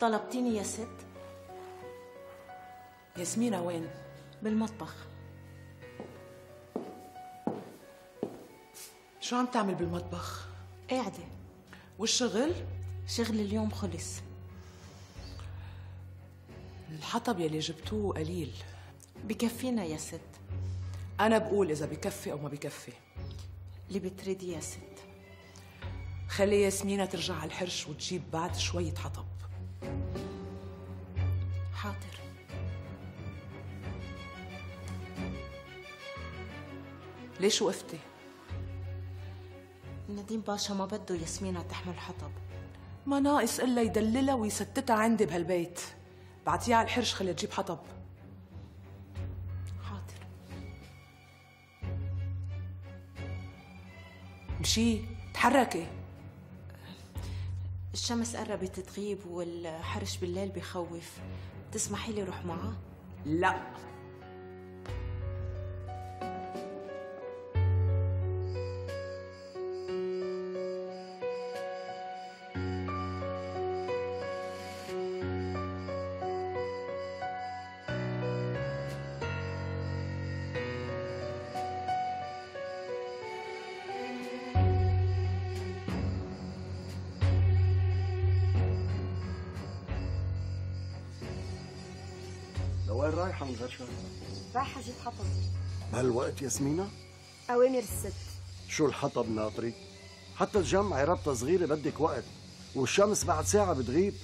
طلبتيني يا ست؟ ياسمينة وين؟ بالمطبخ. شو عم تعمل بالمطبخ؟ قاعدة. والشغل؟ شغل اليوم خلص. الحطب يلي جبتوه قليل. بكفينا يا ست. أنا بقول إذا بكفي أو ما بكفي. اللي بتريديه يا ست. خلي ياسمينة ترجع على الحرش وتجيب بعد شوية حطب. حاضر. ليش وقفتي؟ نديم باشا ما بده ياسمينة تحمل حطب. ما ناقص إلا يدللها ويستتها عندي بهالبيت. بعتيها على الحرش خليها تجيب حطب. حاضر. مشي، تحركي. الشمس قربت تغيب والحرش بالليل بخوف. تسمحي لي روح معه؟ لا. وين رايحة مغشة؟ رايحة أجيب حطب. بهالوقت ياسمينة؟ أوامر الست. شو الحطب ناطري؟ حتى الجمعة ربطة صغيرة بدك وقت، والشمس بعد ساعة بتغيب.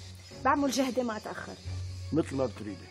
بعمل جهدي ما أتأخر. مثل ما بتريدي.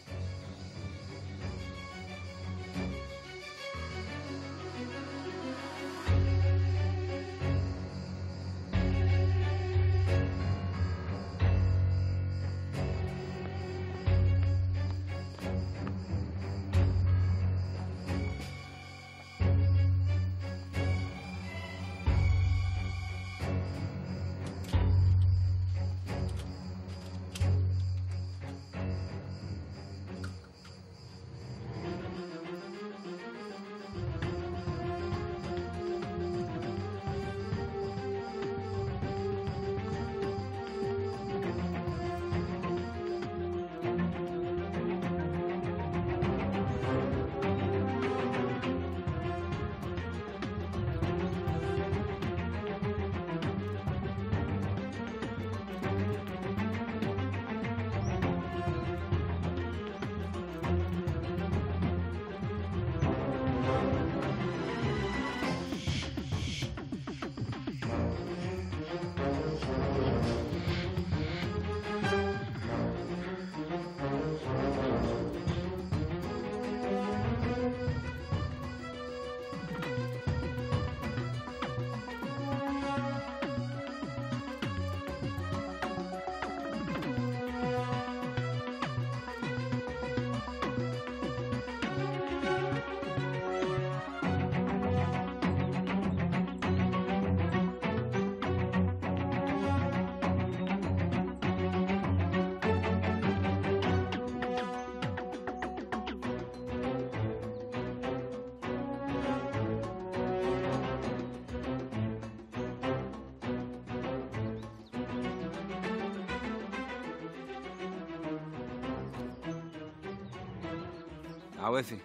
عوافي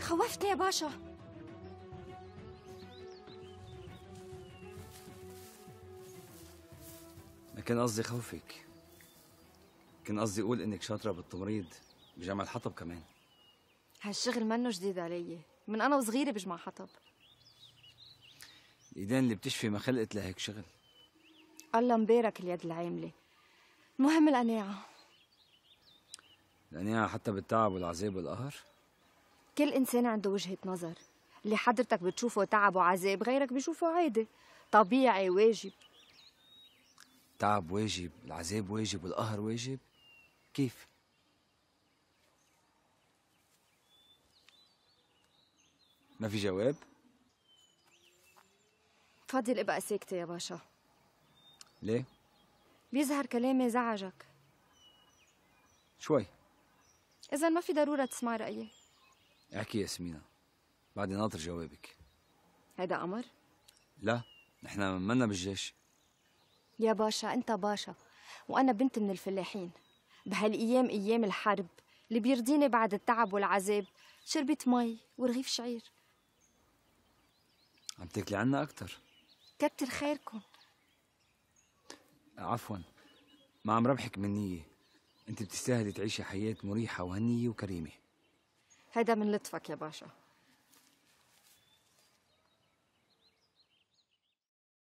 خوفتني يا باشا. ما كان قصدي خوفك، كان قصدي اقول انك شاطره بالتمريض بجمع الحطب كمان. هالشغل منه جديد علي، من انا وصغيره بجمع حطب. الايدين اللي بتشفي ما خلقت لهيك شغل. الله مبارك اليد العامله. المهم القناعه، لأنها حتى بالتعب والعذاب والقهر. كل إنسان عنده وجهة نظر، اللي حضرتك بتشوفه تعب وعذاب غيرك بيشوفه عادي، طبيعي، واجب. تعب واجب، العذاب واجب، والقهر واجب؟ كيف؟ ما في جواب؟ تفضل ابقى ساكتة يا باشا. ليه؟ بيظهر كلامي زعجك. شوي. إذا ما في ضرورة تسمع رأيي. احكي ياسمينة، بعدين ناطر جوابك. هيدا أمر؟ لا، نحن منا بالجيش. يا باشا أنت باشا، وأنا بنت من الفلاحين بهالأيام أيام الحرب اللي بيرضيني بعد التعب والعذاب شربة مي ورغيف شعير. عم تاكلي عنا أكتر. كتر خيركم. عفوا، ما عم ربحك منية، أنت بتستاهلي تعيشي حياة مريحة وهنية وكريمة. هيدا من لطفك يا باشا.